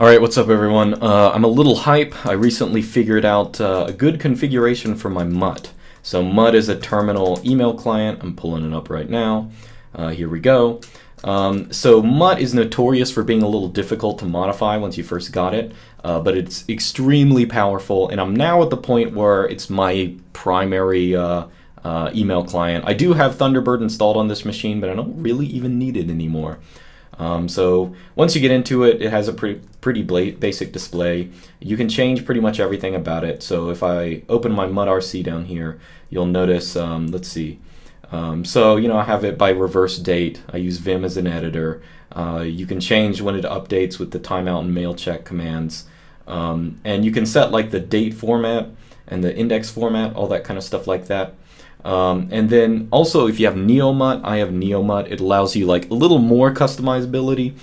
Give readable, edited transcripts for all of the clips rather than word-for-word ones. Alright, what's up everyone? I'm a little hype. I recently figured out a good configuration for my Mutt. So Mutt is a terminal email client. I'm pulling it up right now. Here we go. So Mutt is notorious for being a little difficult to modify once you first got it, but it's extremely powerful, and I'm now at the point where it's my primary email client. I do have Thunderbird installed on this machine, but I don't really even need it anymore. So once you get into it, it has a pretty basic display. You can change pretty much everything about it. So if I open my muttrc down here, you'll notice, let's see. So, you know, I have it by reverse date. I use Vim as an editor. You can change when it updates with the timeout and mail check commands. And you can set like the date format and the index format, all that kind of stuff like that. And then also if you have NeoMutt, I have NeoMutt, it allows you like a little more customizability.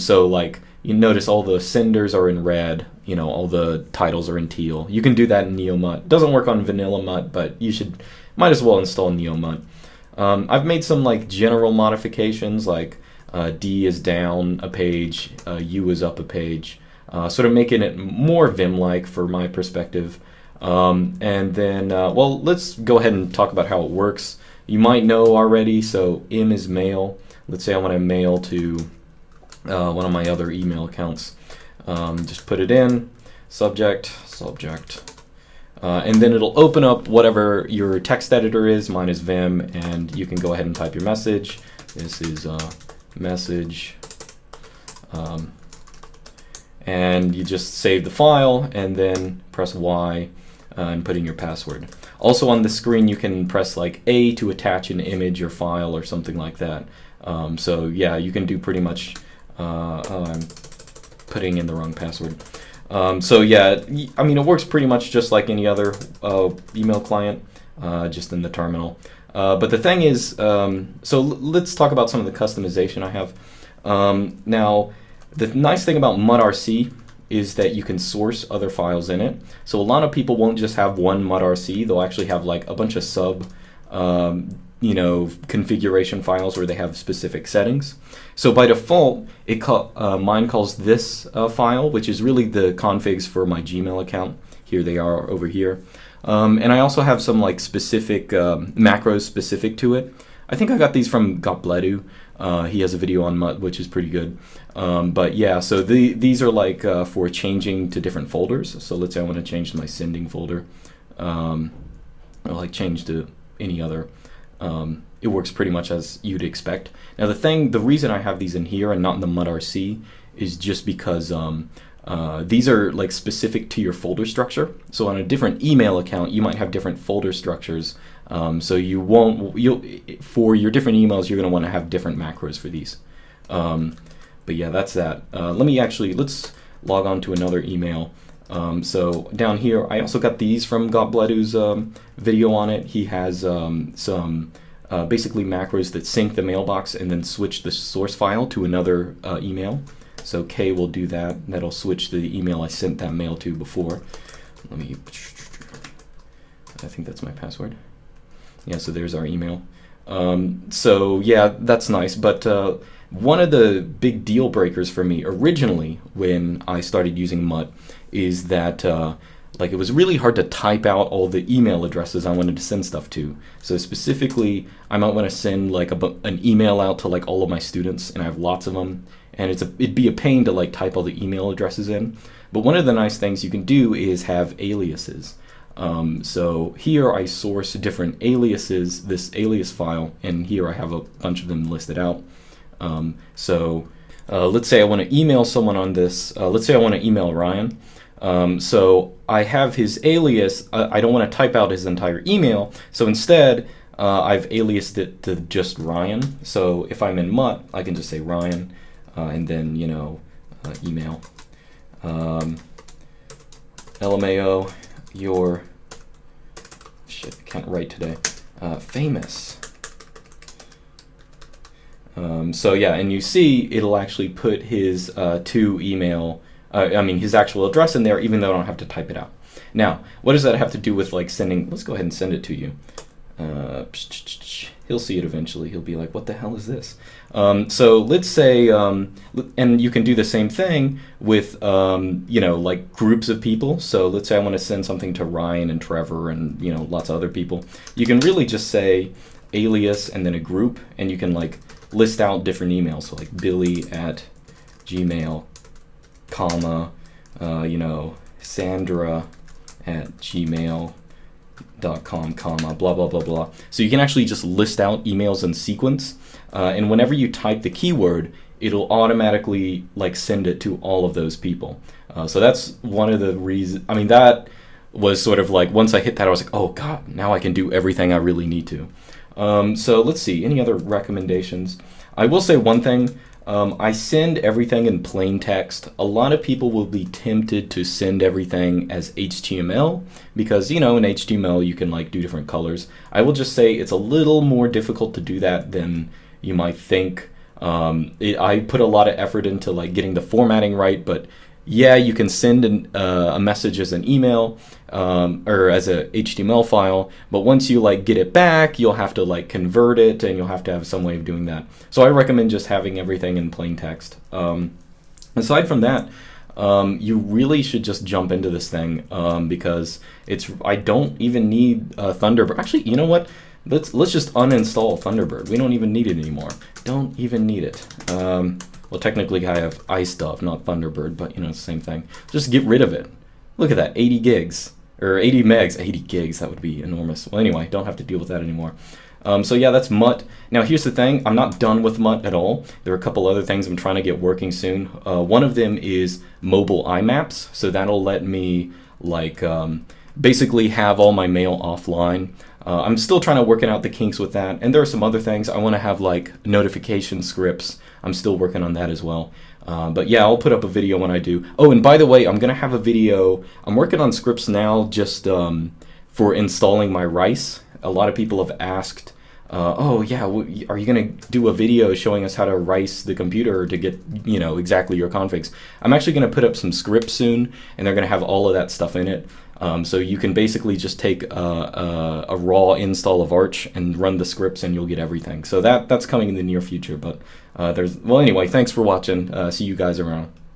So like you notice all the senders are in red, you know, all the titles are in teal. You can do that in NeoMutt. Doesn't work on vanilla Mutt, but you might as well install NeoMutt. I've made some like general modifications, like D is down a page, U is up a page, sort of making it more Vim-like for my perspective. And then, well, let's go ahead and talk about how it works. You might know already, so M is mail. Let's say I want to mail to one of my other email accounts. Just put it in, subject, and then it'll open up whatever your text editor is. Mine is Vim, and you can go ahead and type your message. This is message. And you just save the file and then press Y and put in your password. Also on the screen you can press like A to attach an image or file or something like that. So yeah, you can do pretty much, oh, I'm putting in the wrong password. So yeah, I mean it works pretty much just like any other email client, just in the terminal. But the thing is, so let's talk about some of the customization I have. Now, the nice thing about muttrc is that you can source other files in it. So a lot of people won't just have one muttrc, they'll actually have like a bunch of sub, you know, configuration files where they have specific settings. So by default, mine calls this file, which is really the configs for my Gmail account. Here they are over here. And I also have some like specific macros specific to it. I think I got these from Gottbladu. He has a video on Mutt, which is pretty good. But yeah, so these are like for changing to different folders. So let's say I want to change to my sending folder. Or like change to any other. It works pretty much as you'd expect. Now the reason I have these in here and not in the muttrc is just because these are like specific to your folder structure. So on a different email account, you might have different folder structures. So for your different emails, you're going to want to have different macros for these. But yeah, that's that. Let's log on to another email. So down here, I also got these from Gottbladu's video on it. He has some basically macros that sync the mailbox and then switch the source file to another email. So K will do that. That'll switch the email I sent that mail to before. I think that's my password. Yeah, so there's our email. So yeah, that's nice. But one of the big deal breakers for me originally when I started using Mutt is that like it was really hard to type out all the email addresses I wanted to send stuff to. So specifically, I might want to send like an email out to like all of my students, and I have lots of them. And it'd be a pain to like type all the email addresses in. But one of the nice things you can do is have aliases. So here I source different aliases, this alias file, and here I have a bunch of them listed out. So let's say I want to email someone on this. Let's say I want to email Ryan. So I have his alias. I don't want to type out his entire email. So instead, I've aliased it to just Ryan. So if I'm in Mutt, I can just say Ryan. And then, you know, email, LMAO, your, shit, I can't write today, famous. So yeah, and you see it'll actually put his his actual address in there, even though I don't have to type it out. Now, what does that have to do with like sending? Let's go ahead and send it to you. He'll see it eventually. He'll be like, what the hell is this? So let's say, and you can do the same thing with, you know, like groups of people. So let's say I want to send something to Ryan and Trevor and, you know, lots of other people. You can really just say alias and then a group, and you can like list out different emails. So like billy@gmail.com, you know, Sandra@gmail.com, comma, blah, blah, blah, blah. So you can actually just list out emails in sequence. And whenever you type the keyword, it'll automatically like send it to all of those people. So that's one of the reasons, I mean, that was sort of like, once I hit that, I was like, oh God, now I can do everything I really need to. So let's see, any other recommendations? I will say one thing. I send everything in plain text. A lot of people will be tempted to send everything as HTML because, you know, in HTML you can like do different colors. I will just say it's a little more difficult to do that than you might think. I put a lot of effort into like getting the formatting right, but yeah, you can send a message as an email or as a HTML file, but once you like get it back, you'll have to like convert it, and you'll have to have some way of doing that. So I recommend just having everything in plain text. Aside from that, you really should just jump into this thing because it's. I don't even need Thunderbird. Actually, you know what? Let's just uninstall Thunderbird. We don't even need it anymore. Don't even need it. Well, technically I have Icedove, not Thunderbird, but you know, it's the same thing. Just get rid of it. Look at that, 80 gigs, or 80 megs, 80 gigs, that would be enormous. Well, anyway, don't have to deal with that anymore. So yeah, that's Mutt. Now here's the thing, I'm not done with Mutt at all. There are a couple other things I'm trying to get working soon. One of them is mobile IMAPs, so that'll let me like basically have all my mail offline. I'm still trying to work out the kinks with that, and there are some other things. I want to have like notification scripts. I'm still working on that as well. But yeah, I'll put up a video when I do. Oh, and by the way, I'm going to have a video. I'm working on scripts now just for installing my Rice. A lot of people have asked, oh yeah, are you going to do a video showing us how to Rice the computer to get, you know, exactly your configs? I'm actually going to put up some scripts soon, and they're going to have all of that stuff in it. So you can basically just take a raw install of Arch and run the scripts, and you'll get everything. So that's coming in the near future. But well, anyway, thanks for watching. See you guys around.